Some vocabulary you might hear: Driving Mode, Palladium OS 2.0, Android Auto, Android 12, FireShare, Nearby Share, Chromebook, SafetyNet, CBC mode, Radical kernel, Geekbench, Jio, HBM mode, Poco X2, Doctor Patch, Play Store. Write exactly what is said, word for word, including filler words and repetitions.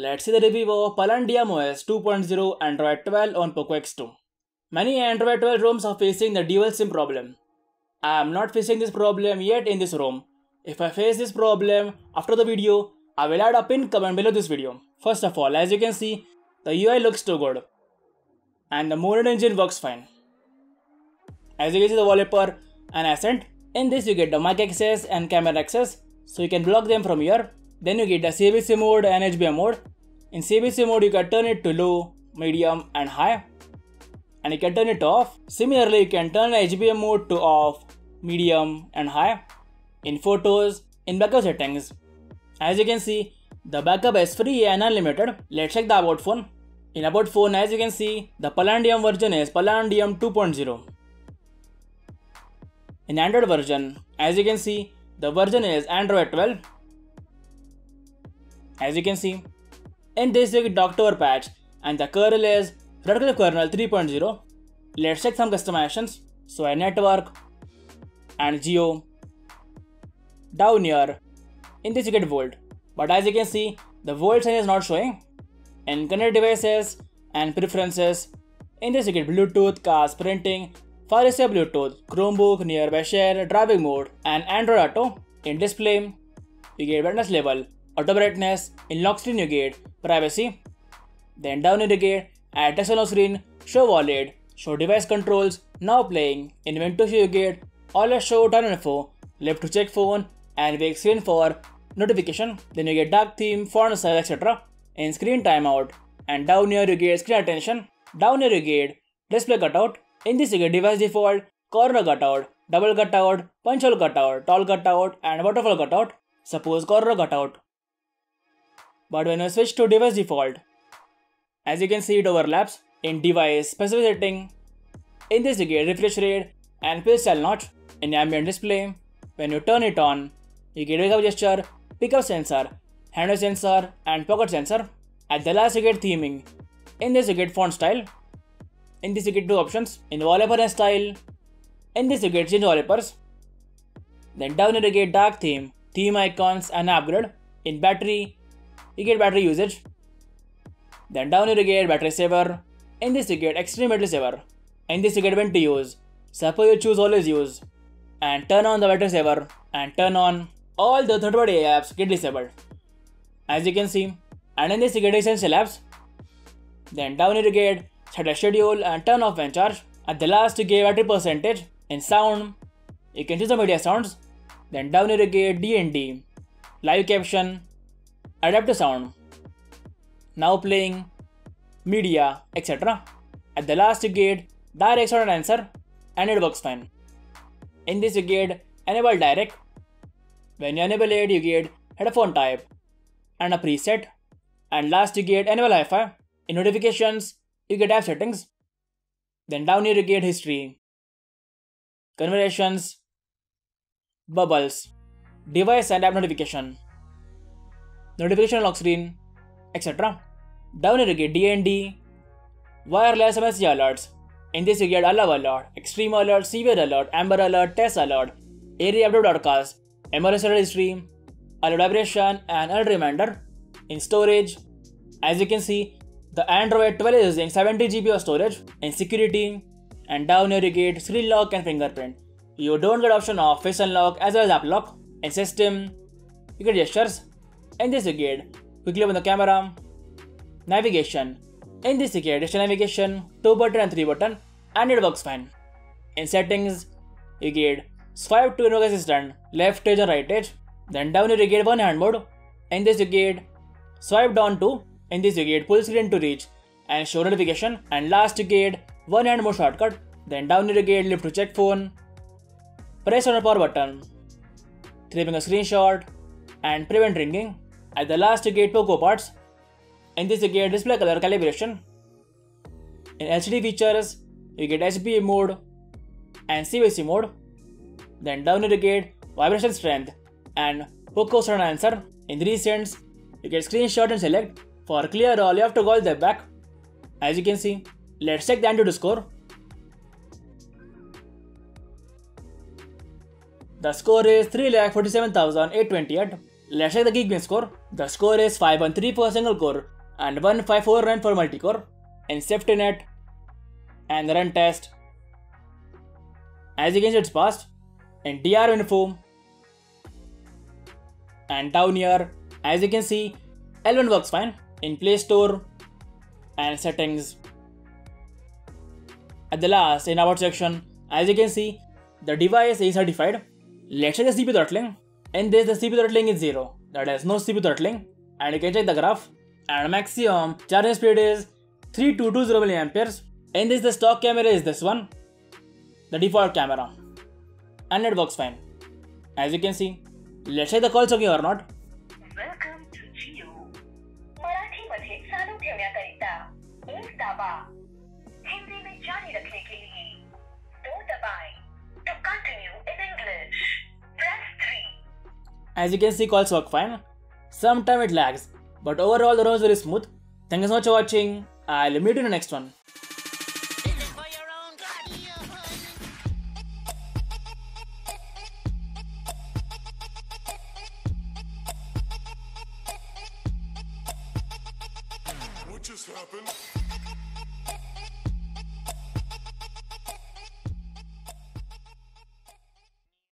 Let's see the review of Palladium O S two point oh Android twelve on Poco X two. Many Android twelve ROMs are facing the dual SIM problem. I am not facing this problem yet in this ROM. If I face this problem after the video, I will add a pinned comment below this video. First of all, as you can see, the U I looks too good. And the modern engine works fine. As you can see the wallpaper and accent, in this you get the mic access and camera access, so you can block them from here. Then you get the C B C mode and H B M mode. In C B C mode you can turn it to low, medium and high, and you can turn it off. Similarly, you can turn H B M mode to off, medium and high. In photos, in backup settings, as you can see, the backup is free and unlimited. Let's check the about phone. In about phone, as you can see, the Palladium version is Palladium two point oh. In Android version, as you can see, the version is Android twelve. As you can see, in this you get Doctor Patch and the kernel is Radical kernel three point oh. Let's check some customizations. So I network and geo. Down here, in this you get volt, but as you can see, the volt sign is not showing. In connect devices and preferences, in this you get Bluetooth, cars, printing, FireShare Bluetooth, Chromebook, Nearby Share, Driving Mode and Android Auto. In display, you get brightness level, auto brightness. In lock screen you get privacy. Then down you get add text on lock screen, show wallet, show device controls, now playing. In windows you get always show D R info, left to check phone and wake screen for notification. Then you get dark theme, font size, et cetera. In screen timeout, and down here you get screen attention. Down here you get display cutout. In this you get device default, corner cutout, double cutout, punch hole cutout, tall cutout and waterfall cutout. Suppose corner cutout. But when you switch to device default, as you can see it overlaps. In device specific setting, in this you get refresh rate and page style notch. In ambient display, when you turn it on, you get wake up gesture, pick up sensor, handle sensor and pocket sensor. At the last you get theming. In this you get font style. In this you get two options, in wallpaper and style. In this you get change wallpapers. Then down here you get dark theme, theme icons and upgrade. In battery, you get battery usage. Then down here you get battery saver. In this you get extreme battery saver. In this you get when to use. Suppose you choose always use. And turn on the battery saver. And turn on. All the third party apps get disabled. As you can see. And in this you get essential apps. Then down here you get set a schedule and turn off when charged. At the last you get battery percentage. In sound, you can choose the media sounds. Then down here you get D N D, live caption, adaptive sound, now playing, media, et cetera. At the last you get direct sound and answer, and it works fine. In this you get enable direct. When you enable it, you get headphone type and a preset. And last you get enable hi-fi. In notifications, you get app settings. Then down here you get history, conversations, bubbles, device and app notification, notification lock screen, et cetera. Down here you get D N D, wireless M S C alerts. In this you get allow alert, extreme alert, severe alert, amber alert, test alert, area update broadcast, M R S history, alert vibration and alert reminder. In storage, as you can see, the Android twelve is using seventy gigabytes of storage. In security, and down here you get screen lock and fingerprint. You don't get option of face unlock as well as app lock. In system, you get gestures. In this you get quickly open the camera, navigation. In this you get digital navigation, two button and three button, and it works fine. In settings, you get swipe to invoke assistant, left edge and right edge. Then down here you get one hand mode. In this you get swipe down to. In this you get full screen to reach and show notification. And last you get one hand mode shortcut. Then down here you get left to check phone, press on the power button, three finger screenshot and prevent ringing. At the last you get Poco parts. In this you get display color calibration. In L C D features you get H B M mode and C B C mode. Then down here you get vibration strength and Poco sound answer. In recents you get screenshot and select. For clear all, you have to call them back. As you can see, let's check the antidote score. The score is three lakh forty-seven thousand eight hundred twenty-eight. Let's check the Geekbench score. The score is five one three for single core and one five four nine for multi-core. And SafetyNet and run test. As you can see, it's passed. And D R info and down here, as you can see, L one works fine in Play Store and settings. At the last, in about section, as you can see, the device is certified. Let's check the C P U throttling. In this, the C P U throttling is zero. That has no C P U throttling, and you can check the graph. And maximum charging speed is three thousand two hundred twenty milliamperes. In this, the stock camera is this one, the default camera, and it works fine, as you can see. Let's check the call okay or not. Welcome to Jio. Marathi मध्ये चालू ठेवण्याकरिता एक दाबा. हिंदी में जारी रखने के लिए दो दबाएं. To continue in English, press three. As you can see, calls work fine. Sometimes it lags, but overall the run is very smooth. Thank you so much for watching. I'll meet you in the next one. Just happened.